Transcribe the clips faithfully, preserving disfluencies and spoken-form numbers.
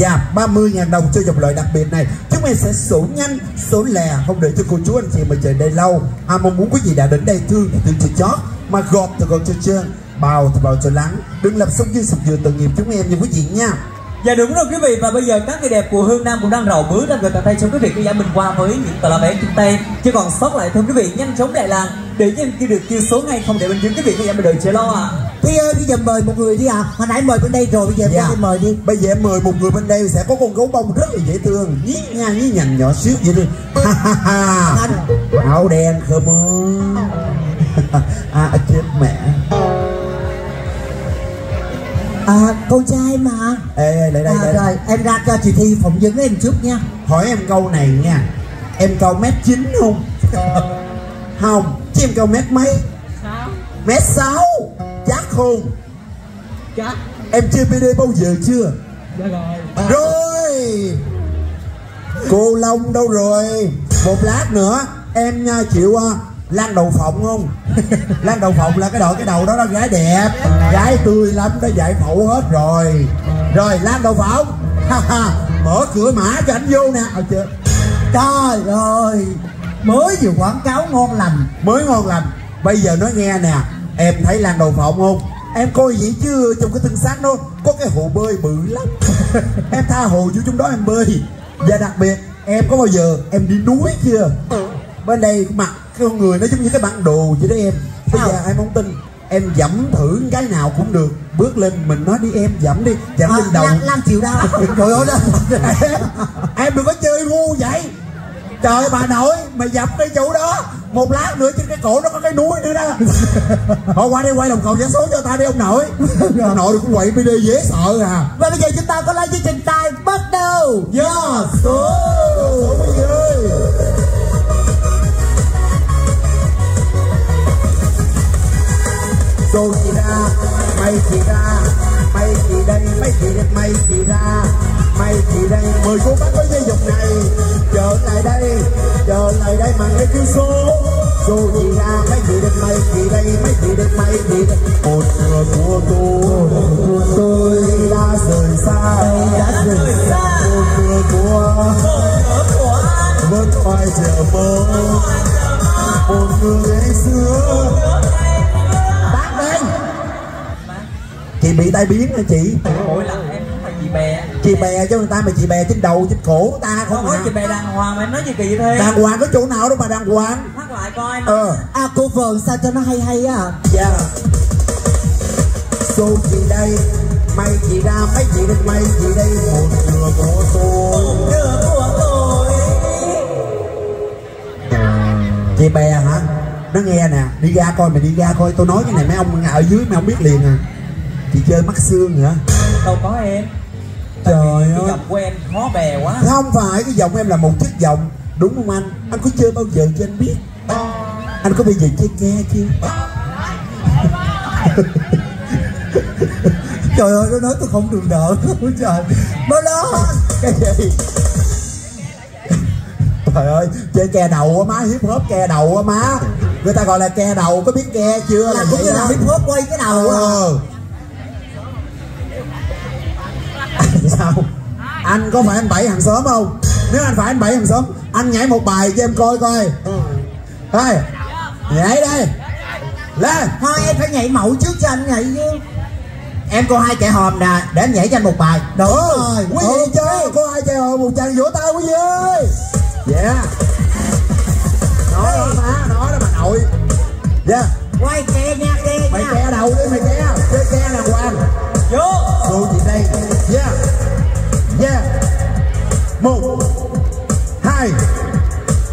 Và ba mươi nghìn đồng cho dòng loại đặc biệt này. Chúng em sẽ sổ nhanh, sổ lè, không để cho cô chú anh chị mà chờ đây lâu. À, mong muốn quý vị đã đến đây thương thì thương chị chót, mà gọt thì gọt cho trơn, bào thì bào cho lắng. Đừng làm sống như sụp dừa tội nghiệp chúng em như quý vị nha. Dạ đúng rồi quý vị, và bây giờ các người đẹp của Hương Nam cũng đang rầu bướu ra người tận tay cho quý vị cứ giải mình qua với những tờ lá vé trên tay chứ còn sót lại thôi quý vị, nhanh chóng đại làng để cho em kia được kêu số ngay, không để bên dưới quý vị cứ giải mình đợi chờ lo ạ. À. Thuy ơi, bây giờ mời một người đi ạ. À. Hồi nãy mời bên đây rồi, bây giờ em yeah. mời đi. Bây giờ em mời một người bên đây sẽ có con gấu bông rất là dễ thương, nhí nha nhí nhằn nhỏ xíu vậy đi. Ha ha ha. Áo đen khờ mơ. À chết mẹ. À, con trai mà. Ê, lại đây, à, đây. Rồi, em ra cho chị Thi phỏng vấn em trước nha. Hỏi em câu này nha. Em cao mét chín không? Không, chứ em cao mét mấy? Sáu. Mét sáu. Chắc không? Chắc. Em chơi pê đê bao giờ chưa? Dạ rồi. À. Rồi. Cô Long đâu rồi? Một lát nữa em chịu lan đậu phộng không? Lan đậu phộng là cái đội cái đầu đó đó, gái đẹp, gái tươi lắm, đã giải phẫu hết rồi. Rồi lan đậu phộng. Mở cửa mã cho anh vô nè. À, chưa. Trời ơi, mới vừa quảng cáo ngon lành, mới ngon lành. Bây giờ nói nghe nè, em thấy lan đậu phộng không? Em coi vậy chứ trong cái thân xác đó có cái hồ bơi bự lắm. Em tha hồ vô trong đó em bơi. Và đặc biệt em có bao giờ em đi núi chưa? Bên đây mặt cái con người nó giống như cái bản đồ vậy đó em. Bây giờ em không tin, em dẫm thử cái nào cũng được. Bước lên mình nói đi em dẫm đi, dẫm à, lên đầu. Làm chịu đau. Trời ơi đó. Em, em đừng có chơi ngu vậy. Trời bà nội, mày dẫm cái chỗ đó. Một lát nữa trên cái cổ nó có cái núi nữa đó. Họ qua đây quay đồng cầu giả số cho ta đi ông nội. Ông nội cũng quậy pê đê dễ sợ à. Và bây giờ chúng ta có lấy chương trình tài bắt đầu. Yes. Số tôi chỉ ra, mày chỉ ra, mày chỉ đây, mày chỉ đây, mày chỉ ra, mày chỉ đây. Mời cô bác với dây dòng này, trở lại đây, trở lại đây mà nghe kêu số. Tôi chỉ ra, mày chỉ đây, mày chỉ đây, mày chỉ đây, mày chỉ đây. Một người của tôi, tôi đã rời xa, đã rời xa. Một người của tôi vẫn phải chờ mơ, một người ngày xưa. Chị bị tai biến hả chị? Mỗi lần em phải chị bè. Chị bè cho người ta mà chị bè trên đầu trên cổ người ta không có. Chị bè đàng hoàng mà em nói gì kỳ thế? Đàng hoàng có chỗ nào đâu mà đàng hoàng. Phát lại coi. Ờ. À cô Vườn sao cho nó hay hay á. Dạ. Xô chị đây, mày chị ra, mấy chị đây, mày chị đây. Một nửa của tôi, một nửa của tôi. Chị bè hả? Nó nghe nè, đi ra coi, mày đi ra coi. Tôi nói cái này mấy ông ở dưới mày không biết liền à. Chị chơi mắt xương hả? Đâu có em. Tại trời ơi, cái giọng của em khó bè quá. Không phải, cái giọng em là một chất giọng. Đúng không anh? Anh có chơi bao giờ cho anh biết? Anh có bây giờ chơi nghe chưa? Trời ơi, nó nói tôi không được đỡ. Trời bao đó. Cái gì? Trời ơi, chơi ke đầu á má, hip hop ke đầu á má. Người ta gọi là ke đầu, có biết ke chưa? Là cũng như là hip hop quay cái đầu. Ờ. Sao? Anh có phải anh Bảy hàng xóm không? Nếu anh phải anh Bảy hàng xóm, anh nhảy một bài cho em coi coi. Thôi, nhảy đây. Lên. Thôi em phải nhảy mẫu trước cho anh nhảy chứ. Em cô hai chạy hòm nè, để em nhảy cho anh một bài. Đúng rồi. Quý vị chơi, cô hai chạy hòm một chàng vỗ tay quý vị ơi. Yeah. Nói đó má, nói đó bà nội. Yeah. Quay ke nha, ke nha. Mày ke đầu đi, mày ke. Chơi ke là Hoàng. Vô. Cô chị đây. Yeah. Yeah. Một, hai,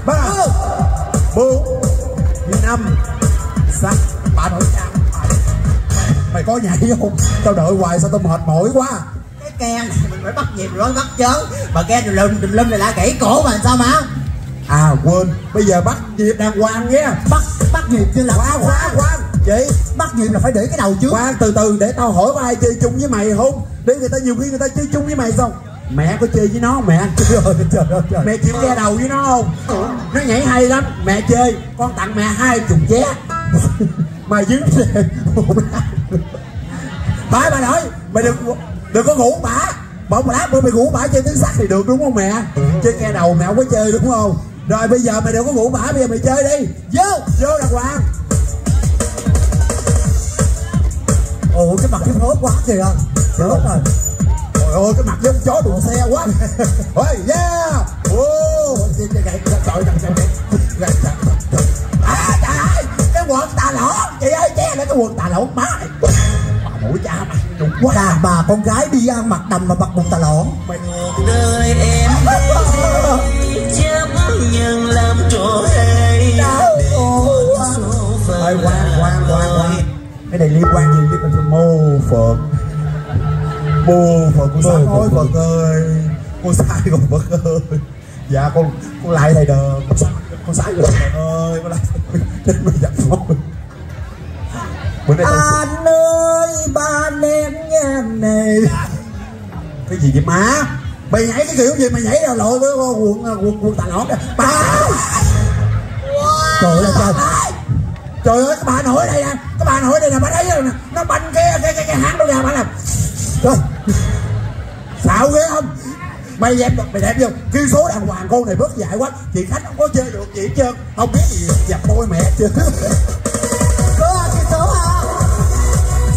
ba, bốn, năm, sáu, bà nội cha. Mày có nhảy không? Tao đợi hoài sao tao mệt mỏi quá. Cái ke này mình phải bắt nhịp rồi bắt chớ. Mà ke đùm lum đùm lum này là gãy cổ mà sao má? À quên, bây giờ bắt nhịp đàng hoàng nhé. Bắt bắt nhịp chứ là quá quá quá. Chị bắt nhịp là phải để cái đầu trước. Khoan từ từ để tao hỏi có ai chơi chung với mày không? Để người ta nhiều khi người ta chơi chung với mày xong mẹ có chơi với nó không mẹ? Trời ơi, trời ơi, trời. Mẹ chịu ra đầu với nó không? Ừ. Nó nhảy hay lắm. Mẹ chơi con tặng mẹ hai chục vé. Mày dính bả bà nói mày đừng đừng có ngủ bả. Bỏ một lát bữa mày ngủ bả chơi tiếng sắt thì được đúng không mẹ? Chứ nghe đầu mẹ không có chơi đúng không? Rồi bây giờ mày đừng có ngủ bả, bây giờ mày chơi đi. Vô, vô đàng hoàng. Ôi cái mặt giống hớt quá kìa. Hớt rồi. Trời ơi cái mặt giống chó đụng xe quá. Ôi yeah. Ô, trời trời à, trời ơi, cái quần tà lỏng. Chị ơi che lại cái quần tà lỏng má này. Mũi cha mày đúng quá à, bà con gái đi ăn mặc đầm mà mặc quần tà lỏng. Mày đời em chấp nhận làm trò hay. Ôi quang quang quang quang. Cái này liên quan gì chứ mình mô Phật. Mô Phật con sai ơi Phật ơi. Con sai rồi Phật ơi. Dạ con con lại thầy đờ. Con sai con sai rồi Phật ơi. Con lại thầy đờ. Anh ơi ba em nha này. Cái gì vậy má? Mày nhảy cái kiểu gì mà nhảy rồi lội với quần quần quần tà lỏng này. Ba. Trời ơi trời. Trời ơi các bà nội đây nè, các bà nội đây nè, bà thấy nè, nó banh cái cái cái, cái hãng đâu ra bà nè. Trời. Xạo ghê không? Mày đẹp mày đẹp vô. Khi số đàng hoàng con này bớt dại quá, chị khách không có chơi được chị hết trơn. Không biết gì dập môi mẹ chứ.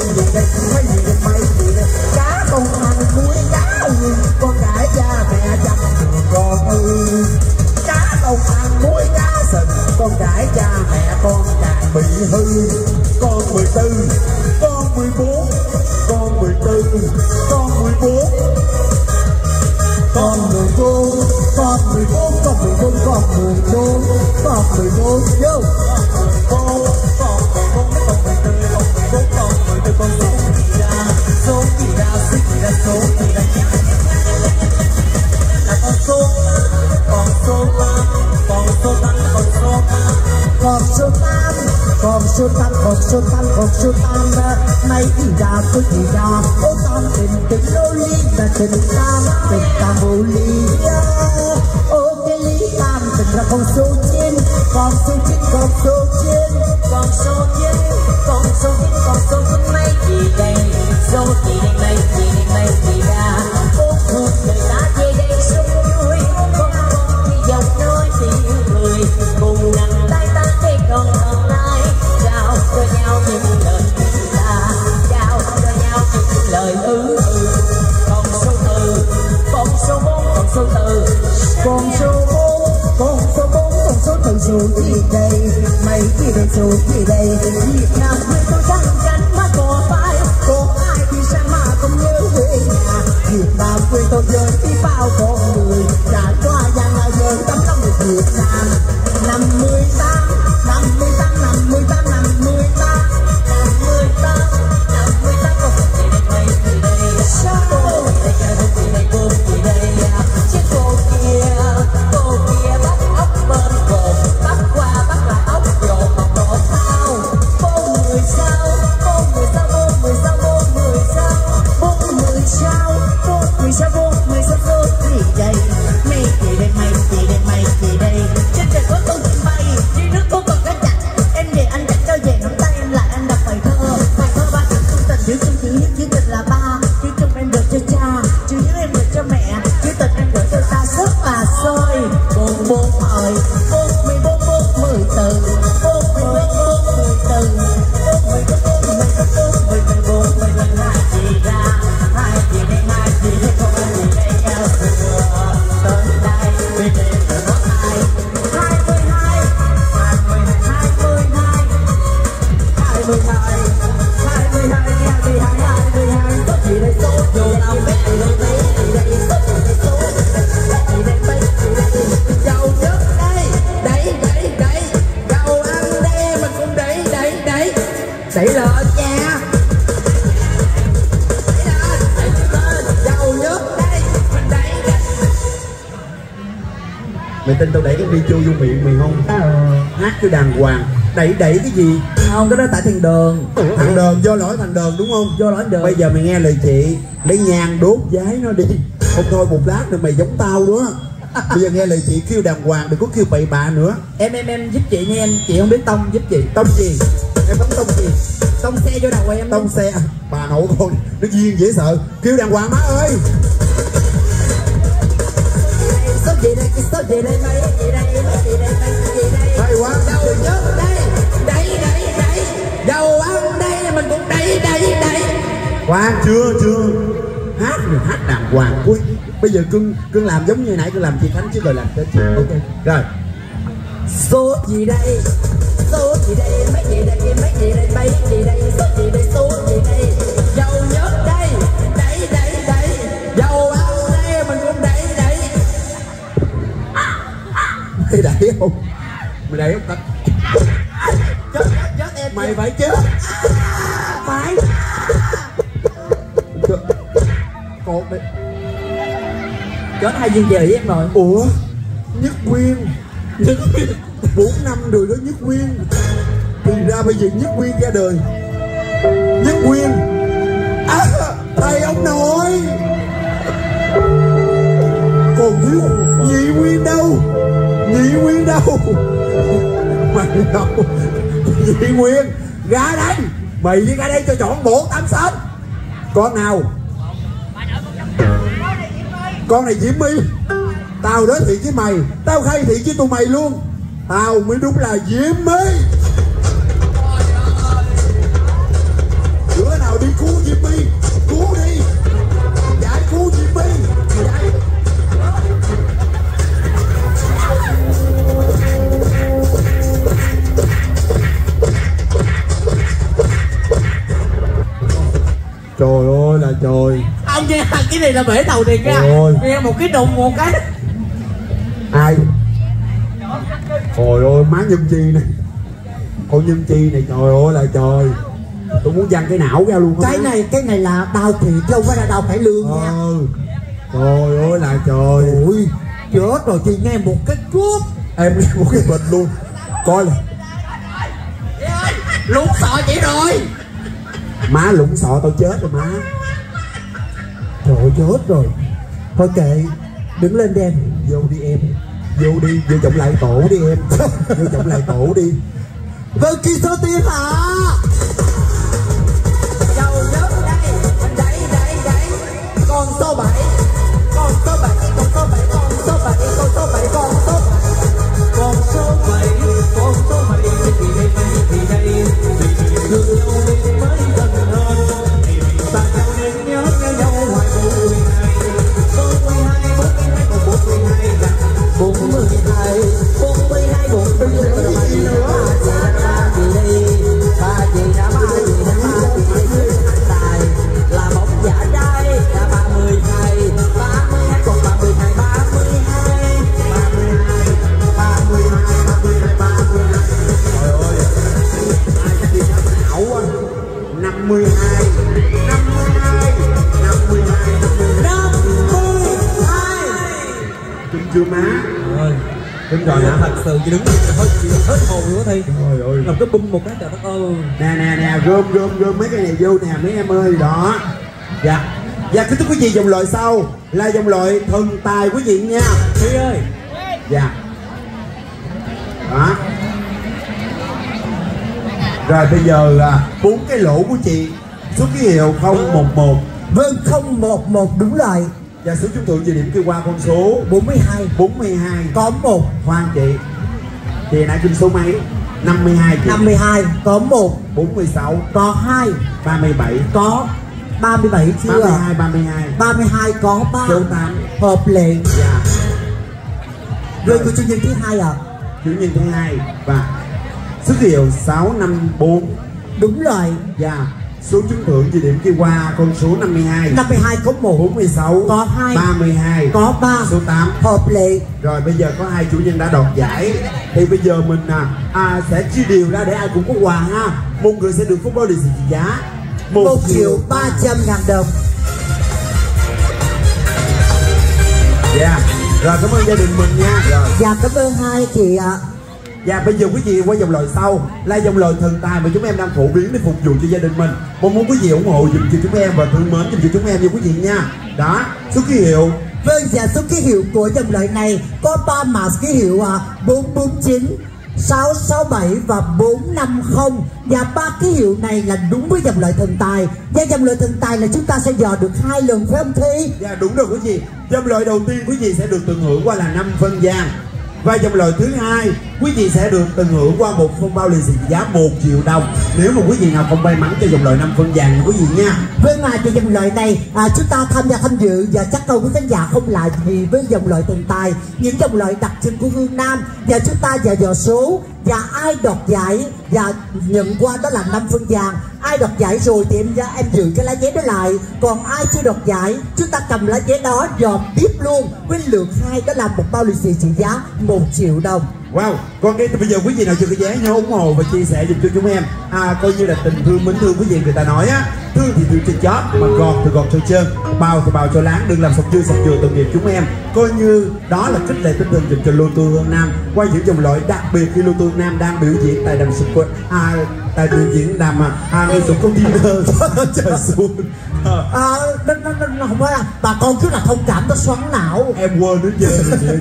gì đây, mày gì đây, mày gì đây. Cá không ăn muối cá ư, con cái cha mẹ chăm được con ư. Cá không ăn muối cá sừng, con cái cha mẹ con càng bị hư. Con mười tư, con mười bốn, con mười tư, con mười bốn. Con mười bốn, con mười bốn, con mười bốn, con mười bốn, con mười bốn, yo. Còn số tám, còn số tám, còn số tám, còn số tám. Nay thì ra cứ thì ra, ô tam tình tình lô ly là tình tam, tình tam vô ly. Ô cái ly tam tình là con số chín, con số chín, con số chín, con số chín, con số chín, con số chín. Nay thì đây, số thì đây, nay thì đây, nay thì ra. Ô thương người ta về đây số vui, con con thì dòng nói thì người cùng nằm. Con hôm nay trao cho nhau những lời ta, trao cho nhau những lời ư ư. Con số tư, con số bốn, con số tư, con số bốn, con số bốn, con số tư. Dù gì đây, mày gì đây, dù gì đây. Việt Nam người tôi đang gánh mà có phải, có ai thì sang mà không nhớ về nhà. Việt Nam người tôi giờ đi bao con người, đã qua gian nào giờ tấm lòng được Việt Nam. Năm mươi tám. Năm mươi tám, năm mươi tám, năm mươi tám, năm mươi tám, năm mươi tám. Con gì đây, mày gì đây? Sao cô đây, cô gì đây, cô gì đây? Chứ cô kia, cô kia bắt ốc bên cột, bắt qua bắt lại ốc dồn mà cột sao? Cô mười sao, cô mười sao, cô mười sao, cô mười sao, cô mười sao, cô mười sao, cô mười sao, cô gì đây? Mày gì đây, mày gì đây, mày gì đây? Trên trời có tung bay, dưới nước có con cá chạch. Em để anh chặt cho về nắm tay em lại anh đọc bài thơ. Bài thơ ba chữ chung tình, chữ chung chữ nhất chữ tình là ba. Chữ chung em được cho cha, chữ nhất em được cho mẹ, chữ tình em được cho ta sức mà sôi. Bốn bốn ơi, bốn mười bốn bốn mười từ, bốn mười bốn bốn mười từ, bốn mười bốn bốn mười từ, bốn mười mười bốn mười mười hai gì ra, hai gì đây, hai gì đây, không ai gì đây, giao thừa tới đây vì đây là nó ai. Đẩy lên nha. Đẩy lên, đẩy lên, dầu nước đây. Mình đẩy lên. Mày tin tao đẩy cái đi chua vô miệng mày không? Hát cho đàng hoàng. Đẩy đẩy cái gì? Không, cái đó tại thằng Đường. Thằng Đường, do lỗi thằng Đường đúng không? Do lỗi Đường. Bây giờ mày nghe lời chị, lấy nhang đốt giấy nó đi. Không thôi một lát nữa mày giống tao đó. Bây giờ nghe lời chị kêu đàng hoàng, đừng có kêu bậy bạ nữa. Em em em giúp chị nha em, chị không biết tông giúp chị. Tông gì? Em bấm tông gì? Tông xe vô đầu rồi em. Tông xe, bà nội con, nó duyên dễ sợ. Kêu đàng hoàng má ơi. Sốt gì đây, sốt gì đây, đây, đây, đây. Hay quá. Đâu chứ, đây, đây, đây, đây. Đầu ăn đây, mình cũng đây, đây, đây. Hoàng chưa, chưa. Hát, hát đàng hoàng cuối. Bây giờ cưng, cưng làm giống như nãy, cưng làm chị Khánh chứ rồi làm cho chị. Ok, rồi. Sốt gì đây, sốt gì đây, mấy gì đây, mấy gì đây, mấy gì đây, sốt gì đây, sốt gì đây. Dầu nhớt đây, đây, đây, đây. Dầu ăn đây, mình cũng đây, đây. Mày đẩy không? Mày đẩy không? Chết, chết em. Mày phải chết. Phải. Cột đi. Chết hai viên về với em rồi. Ủa? Nhất Quyên. Bốn năm rồi đó Nhất Quyên. Thì ra bây giờ Nhất Quyên ra đời. Nhất Quyên à, thầy ông nội. Còn thiếu Nhị Quyên đâu? Nhị Quyên đâu? Mày đâu? Nhị Quyên ra đây. Mày đi ra đây cho chọn bộ tám sớm. Con nào? Con này Diễm My. Tao nói thiệt với mày, tao khai thiệt với tụi mày luôn. Tao mới đúng là Diễm My. Bữa nào đi cứu Diễm My. Cứu đi. Giải cứu Diễm My. Giải. Trời ơi là trời. Ông nghe cái này là bể tàu tiền ra. Nghe một cái đùng một cái. Ai? Trời ơi, má Nhân Chi này. Cô Nhân Chi này trời ơi là trời. Tôi muốn văng cái não ra luôn. Cái đó. này, cái này là đau thiệt chứ không phải là đau cải lương nha. Ừ. Trời ơi là trời. Ui, chết rồi chị nghe một cái cúp. Em nghe một cái bịch luôn. Coi là lũng sọ chị rồi. Má lũng sọ tao chết rồi má. Trời ơi, chết rồi. Thôi kệ, đứng lên đi em. Vô đi em. Vô đi, vô trọng lại tổ đi em. Vô trọng lại tổ đi. Vâng, kỳ số tiên hả? Dầu nhớt đây, đẩy, đẩy, đẩy. Con số bảy. Con số bảy, con số bảy, con số bảy, con số bảy, con số bảy. Con số bảy, con số bảy. Thì đây, thì đây. Thì thương nhau đến mới gần hơn. Tặng nhau đến nhớ nhau nhau hoài cô mười hai. Cô mười hai, bớt em hay còn bố mười hai là bốn mươi hai, bốn mươi hai, bốn mươi hai gì nữa. Ba chị đi, ba chị đã ba chị đã ba chị đi dưới hạt tài. Là bóng giả trai, là ba mươi hai, ba mươi hai còn ba mươi hai, ba mươi hai, ba mươi hai, ba mươi hai, ba mươi hai, ba mươi hai. Trời ơi, ai đã đi thăm ảo quá. năm mươi hai, năm mươi hai, năm mươi hai, năm mươi hai. Cưng chưa má? Đúng rồi hả? Thật sự chị đứng hết, chị hết hồn nữa thi. Làm cái bung một cái trời đất ơi. Nè nè nè, gom gom gom mấy cái này vô nè mấy em ơi. Đó. Dạ. Dạ kính thưa quý vị, dòng loại sau là dòng loại thần tài quý vị nha. Thi ơi. Dạ. Đó. Rồi bây giờ là bốn cái lỗ của chị. Số ký hiệu không một một. Vâng, không một một đúng rồi. Và số trúng thưởng về điểm kêu qua con số bốn mươi hai. bốn mươi hai có một. Khoan chị, chị nãy chung số mấy? năm mươi hai chị. năm mươi hai có một. bốn mươi sáu có hai. ba mươi bảy có ba mươi bảy chưa? ba mươi hai, ba mươi hai. ba mươi hai có ba. Số tám hợp lệ. Dạ. Rồi của chương trình thứ hai à? Chương trình thứ hai và số hiệu sáu năm bốn. Đúng rồi. Dạ. Số trúng thưởng chỉ điểm kia qua con số năm mươi hai. năm mươi hai có một. bốn mươi sáu có hai. ba mươi hai có ba. Số tám hợp lệ. Rồi bây giờ có hai chủ nhân đã đoạt giải. Thì bây giờ mình à, à, sẽ chia đều ra để ai cũng có quà ha. Một người sẽ được phút đôi điều trị giá một triệu ba trăm ngàn đồng. Dạ. Rồi cảm ơn gia đình mình nha. Rồi. Dạ cảm ơn hai chị ạ. Và bây giờ quý vị qua dòng lời sau là dòng lời thần tài mà chúng em đang phổ biến để phục vụ cho gia đình mình. Mong muốn quý vị ủng hộ dùm cho chúng em và thương mến dùm cho chúng em nha quý vị nha. Đó, số ký hiệu. Vâng, và số ký hiệu của dòng lời này có ba mã ký hiệu bốn bốn chín, sáu sáu bảy và bốn năm không. Và ba ký hiệu này là đúng với dòng loại thần tài. Và dòng loại thần tài là chúng ta sẽ dò được hai lần, phải không Thi? Dạ đúng rồi quý vị. Dòng loại đầu tiên quý vị sẽ được tận hưởng qua là năm phân vàng. Và dòng loại thứ hai quý vị sẽ được tận hưởng qua một phong bao lì xì giá một triệu đồng. Nếu mà quý vị nào không may mắn cho dòng loại năm phân vàng thì quý vị nha. Với ngoài cái dòng loại này à, chúng ta tham gia tham dự và chắc câu quý khán giả không lại gì với dòng loại thần tài, những dòng loại đặc trưng của Hương Nam. Và chúng ta vào dò số và ai đoạt giải và nhận qua đó là năm phân vàng. Ai đoạt giải rồi thì em em giữ cái lá vé đó lại, còn ai chưa đoạt giải chúng ta cầm lá vé đó dòm tiếp luôn với lượt hai, đó là một bao lì xì trị giá một triệu đồng. Wow, còn cái bây giờ quý vị nào chưa có vé nhớ ủng hộ và chia sẻ giùm cho chúng em. À, coi như là tình thương mến thương quý vị, người ta nói á, thương thì thương trên chót mà gọt thì gọt cho trơn, bào thì bào cho láng, đừng làm sọc chưa sọc chừa tội nghiệp chúng em. Coi như đó là khích lệ tinh thần dành cho lô tô Hương Nam qua những dòng loại đặc biệt khi lô tô Hương Nam đang biểu diễn tại đầm sụp quận à, tại biểu diễn đàm mà à, ngay sụp công ty thơ trời xuống. À, nó, nó, nó không phải là, bà con cứ là thông cảm nó xoắn não. Em quên nữa chứ,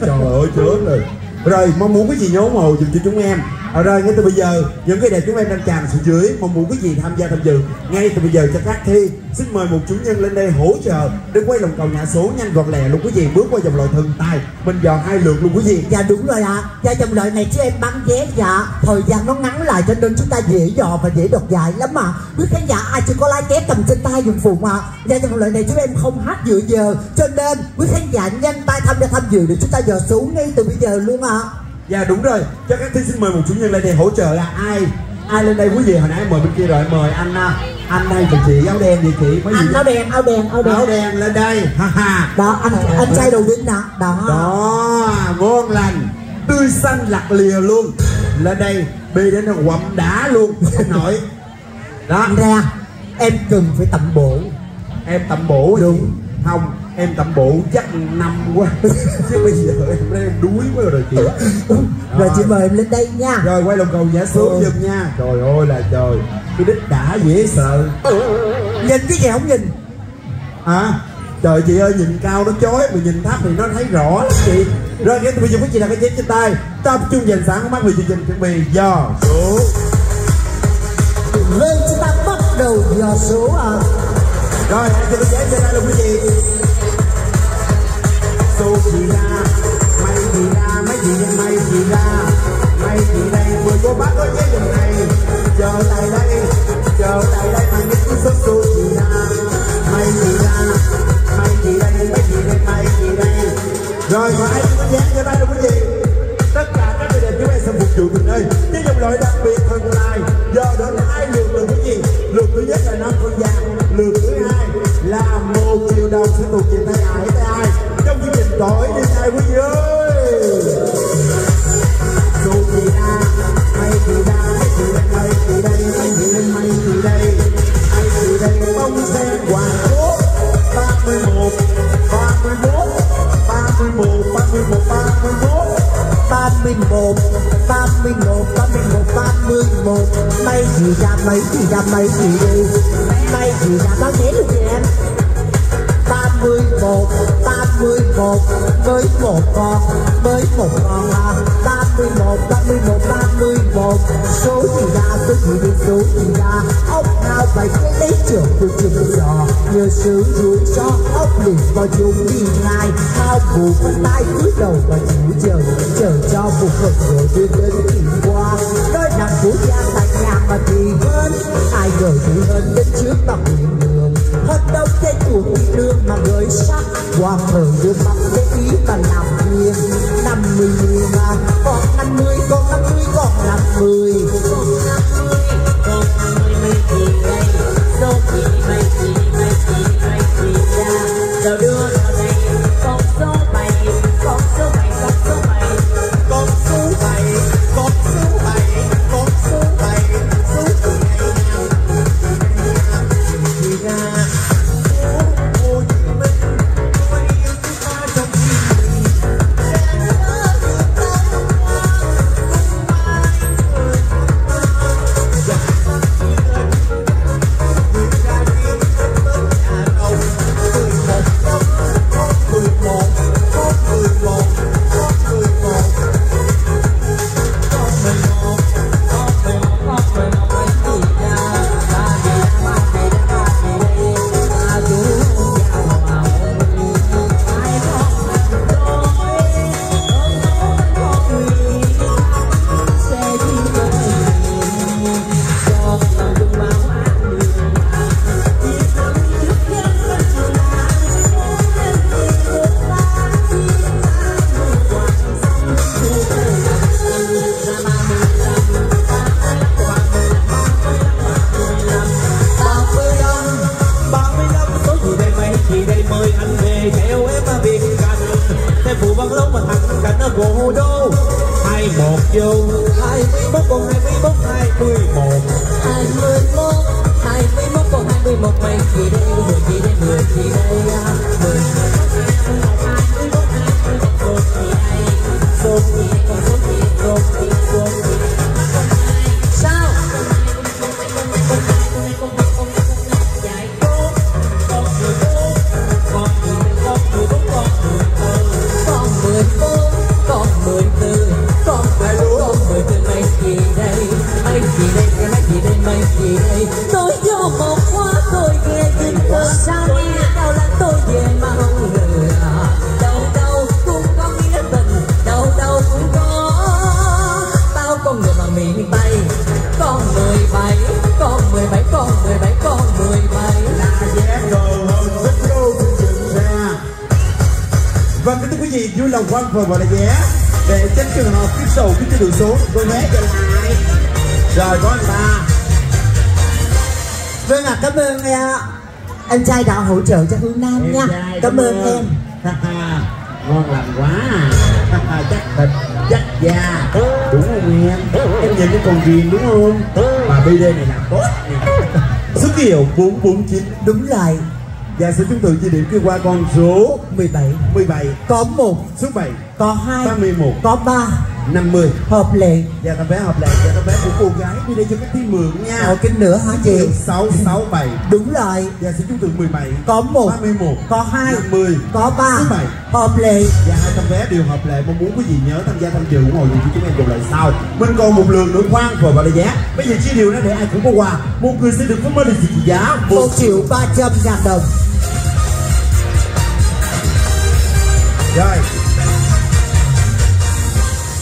trời ơi chết rồi. Rồi mong muốn quý vị nhớ ủng hộ dùm cho chúng em. À, rồi ngay từ bây giờ những cái đẹp chúng em đang tràn xuống dưới, mong muốn quý vị tham gia tham dự ngay từ bây giờ cho các Thi. Xin mời một chủ nhân lên đây hỗ trợ để quay lòng cầu nhà số nhanh gọn lẹ luôn quý vị, bước qua dòng loại thần tài mình dò hai lượt luôn quý vị. Dạ đúng rồi ạ. À. Dạ dòng loại này chứ em bán vé dạ thời gian nó ngắn lại cho nên chúng ta dễ dò và dễ đọc dại lắm mà. Quý khán giả ai chưa có lái vé cầm trên tay dùng phụ mà. Dạ dòng loại này chúng em không hát giữa giờ cho nên quý khán giả nhanh tay tham gia tham dự để chúng ta dò số ngay từ bây giờ luôn ạ. À. Dạ đúng rồi, cho các Thi xin mời một chủ nhân lên đây hỗ trợ là ai? Ai lên đây quý vị? Hồi nãy mời bên kia rồi, mời anh anh đây và chị áo đen vậy chị. Mấy anh gì áo đen, áo đen, áo đen. Áo đen lên đây. Ha ha. Đó anh à, anh trai đầu tiên đó. Đó. Đó, ngon lành, tươi xanh lạc lìa luôn. Lên đây, bê đến nó quậm đá luôn anh nội. Đó, anh ra. Em cần phải tầm bổ. Em tầm bổ đúng không? Em tầm bộ chắc năm quá chứ bây giờ em lên đuối quá rồi chị. Rồi chị mời em lên đây nha. Rồi quay lòng cầu giả xuống giùm nha. Trời ơi là trời, cái đích đã dễ sợ. Nhìn cái gì không nhìn à? Trời chị ơi, nhìn cao nó chói mà nhìn thấp thì nó thấy rõ lắm chị. Rồi cái bây giờ quý chị là cái chén trên tay tập trung dành sẵn mắt về chương trình chuẩn bị dò số lên, chúng ta bắt đầu dò số à. Rồi anh chị có chén trên tay luôn quý chị. Số thì ra, may thì ra, mấy chị em may thì ra, may thì đây vừa có bác có chế dòng này, chờ tay đây, chờ tay đây mà nhất cứ số số thì ra, may thì ra, may thì đây, mấy chị đây, may thì đây. Rồi mà ai có dán cho tay đâu quý vị. Tất cả các người đẹp chúng em sẽ phục vụ mình đây. Với dòng loại đặc biệt hơn này, giờ đó là ai lượt được quý vị? Lượt thứ nhất là năm con vàng, lượt thứ hai là một triệu đồng sẽ thuộc về tay ai tay ai. Đổi đi tay quý vị ơi. Số thì ra, may thì ra, mấy thì đây, may thì đây, may thì đây, may thì đây, may thì đây, bông sen quả tốt. Ba mươi mốt, ba mươi mốt, ba mươi mốt, ba mươi mốt, ba mươi mốt, ba mươi mốt, ba mươi mốt, ba mươi mốt, ba mươi mốt. May thì ra, may thì ra, may thì đây, may thì ra, bao nhiêu được vậy em? ba mươi mốt, ba mươi mốt, với một con, với một con là ba mươi mốt, ba mươi mốt, ba mươi mốt. Số thì ra, tôi chỉ biết số thì ra. Ông nào phải cái lấy trưởng từ trường bây giờ, nhờ sướng rủi cho ốc liền vào dùng đi ngay. Thao buộc tay cúi đầu và chỉ chờ, chờ cho một phần rồi đưa đến kỳ qua. Nơi nằm của gian tại nhà mà thì hơn, ai ngờ thì hơn đến trước bằng những đường. Hết đông cái cuộc đi đường mà người sắc qua thờ đưa mắt cái ý và làm viên năm mươi mà còn năm mươi còn năm mươi còn năm mươi còn năm mươi còn năm mươi mấy thì đây đâu thì mấy thì mấy thì mấy thì ra đâu đưa vào đây con số bảy con số bảy con số bảy con số bảy con số bảy con số bảy số từ ngày nào thì ra. Hãy subscribe cho kênh Ghiền Mì Gõ để không bỏ lỡ những video hấp dẫn. thì đây mời anh về theo em mà việc cành theo phụ văn lông mà thằng cảnh ở cổ đô hai một vô hai mươi mốt còn hai mươi mốt hai mươi một hai mươi mốt hai mươi mốt còn hai mươi một mày thì đây mười thì đây mười thì đây mười số thì còn số thì số thì số sao tôi vô một quá tôi nghe tin tôi sao nghe đâu là tôi về mà không ngờ đâu đâu cũng có nghĩa tình đâu đâu cũng có bao con người mà miền Tây con mười bảy con mười bảy con mười bảy con mười bảy là vé đồ hồng rất lâu dựng ra và kính thưa quý vị vui lòng quan phần vào là vé để tránh trường hợp tiếp sầu cái đường số tôi vé trở lại rồi có anh ta. Vâng ạ, à, cảm ơn anh trai đã hỗ trợ cho Hương Nam em nha. Trai, cảm, cảm ơn em. Ngon lành quá à. Chắc thịt, chắc da. Đúng không em? Em nhìn cái con riêng đúng không? Mà bê đê này làm tốt nè. Số kiểu bốn bốn chín. Đúng lại. Và sẽ chúng tôi chia điểm kia qua con số mười bảy. mười bảy. Có một. Số bảy. Có hai. ba mươi mốt. Có ba. năm mươi. Hợp lệ. Dạ tấm vé hợp lệ. Dạ tấm vé của cô gái đi đây cho các thí mượn nha. Rồi kinh nữa hả chị? sáu sáu bảy. Đúng rồi. Dạ xin chúng tôi mười bảy. Có một. ba mươi mốt. Có hai. năm mươi. Có ba. Bảy. Hợp lệ. Dạ hai tấm vé đều hợp lệ. Mong muốn quý vị nhớ tham gia tham dự ủng hộ cho chúng em cùng lại sau. Mình còn một lượt nữa khoan rồi vào đây giá. Bây giờ chia điều đó để ai cũng có quà. Một người sẽ được có mơ được gì giá một triệu ba trăm ngàn đồng. Rồi.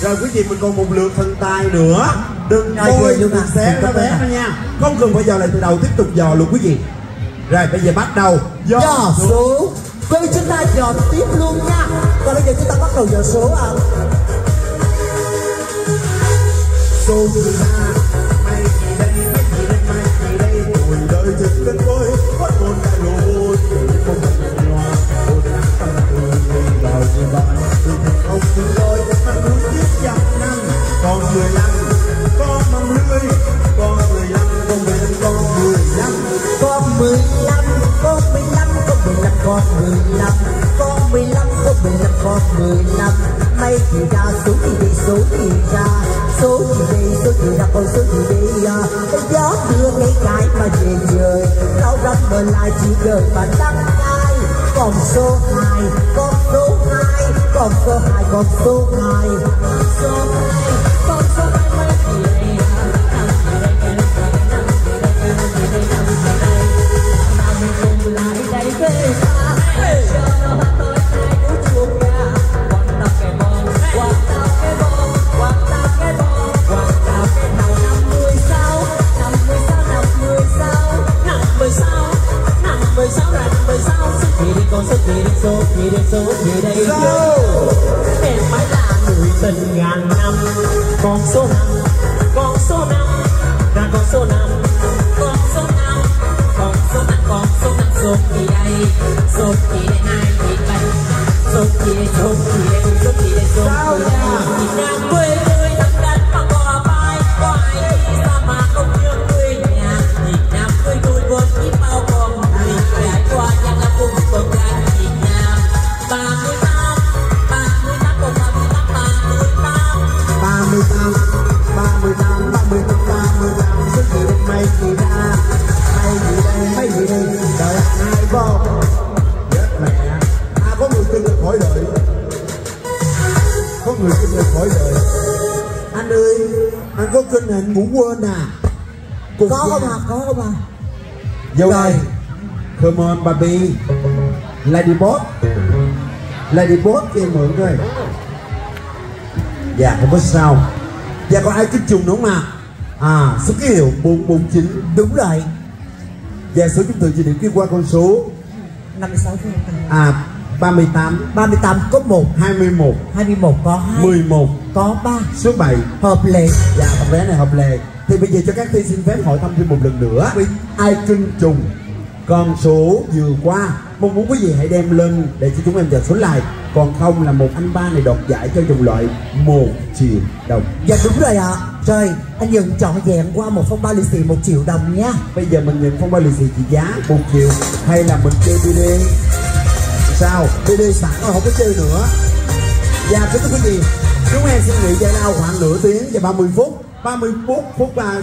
Rồi quý vị mình còn một lượt thần tài nữa. Đừng bôi, đừng xé nó bé nó nha. Không cần phải dò lại từ đầu, tiếp tục dò luôn quý vị. Rồi bây giờ bắt đầu dò, dò số. Quý vị chúng ta dò tiếp luôn nha. Còn bây giờ chúng ta bắt đầu dò số ạ. Số thứ ba. Mày thì đây, mày thì đây, mày thì đây. Tuổi đời thực cân bôi, bắt một đại lối. Tuổi không phải nhận loa. Tôi đã tăng cường lên đòi như bạn. Tôi thật không thương đôi. Con mười lăm, con năm mươi, con mười lăm, con mười lăm, con mười lăm, con mười lăm, con mười lăm, con mười lăm, con mười lăm, con mười lăm, con mười lăm, con mười lăm. Mày thì ra số thì đi số thì ra, số thì đi số thì ra con số thì đi. Cái gió đưa ngay cái mà về trời, lao rắm bờ lại chỉ đời mà đắng cay. Còn số hai, con số hai, con số hai, con số hai, số hai. Con số thì đến số thì đến số thì đây em mãi là người tình ngàn năm. Con số năm, con số năm, ra con số năm, con số năm, con số năm, con số năm, số thì đây, số thì đây hai thì bảy, số thì đây số thì đây số thì đây số thì đây Việt Nam quê tôi thắm đất mà có bay có ai đi xa mà không nhớ quê nhà Việt Nam quê tôi vốn biết bao con người trải qua gian lao cùng con gái Việt Nam ba mươi tám ba mươi tám còn ba mươi tám ba mươi tám ba mươi tám ba mươi tám ba mươi tám ba mươi tám số thì đây mày thì ra mày thì đây mày thì đây đời ai vô mẹ à có người kinh được khỏi đời có người kinh được khỏi đời anh ơi anh có kinh hạnh ngủ quên à cùng có không à có không à dâu đây come on baby ladybot ladybot cho em mượn coi dạ không có sao dạ có ai kích trùng đúng không ạ à số ký hiệu bốn bốn chín đúng rồi dạ số chúng tôi chỉ điểm kia qua con số năm mươi sáu à ba mươi tám ba mươi tám có một hai mươi mốt hai mươi mốt có hai mười một có ba số bảy hợp lệ dạ tấm vé này hợp lệ thì bây giờ cho các thí sinh phép hỏi thăm thêm một lần nữa ai kinh trùng Còn số vừa qua, mong muốn quý vị hãy đem lên để cho chúng em chờ số like. Còn không là một anh ba này đoạt giải cho chủng loại một triệu đồng. Dạ đúng rồi ạ. À. Trời, anh Dũng chọn dẹm qua một phong bao lì xì một triệu đồng nha. Bây giờ mình nhận phong bao lì xì chỉ giá một triệu. Hay là mình chơi bê đê? Sao? bê đê sẵn rồi không có chơi nữa. Dạ kính thưa quý vị, chúng em xin nghỉ giải lao khoảng nửa tiếng và ba mươi phút. ba mươi phút phút ba...